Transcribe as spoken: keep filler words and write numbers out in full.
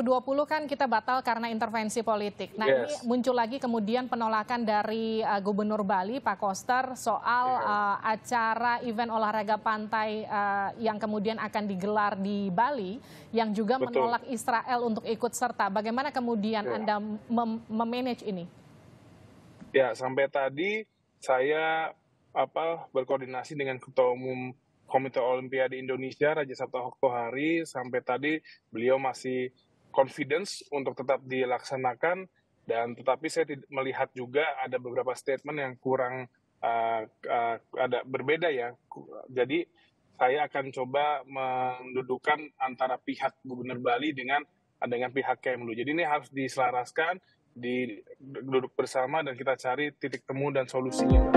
U dua puluh kan kita batal karena intervensi politik. Nah, yes. Ini muncul lagi kemudian penolakan dari uh, Gubernur Bali, Pak Koster, soal yes. uh, acara event olahraga pantai uh, yang kemudian akan digelar di Bali, yang juga Betul. menolak Israel untuk ikut serta. Bagaimana kemudian yeah. Anda mem- memanage ini? Ya, sampai tadi saya apa berkoordinasi dengan Ketua Umum Komite Olimpiade Indonesia, Raja Sapta Oktohari. Sampai tadi beliau masih confidence untuk tetap dilaksanakan, dan tetapi saya melihat juga ada beberapa statement yang kurang uh, uh, ada berbeda ya. Jadi saya akan coba mendudukan antara pihak Gubernur Bali dengan dengan pihak Kemlu. Jadi ini harus diselaraskan, di duduk bersama, dan kita cari titik temu dan solusinya.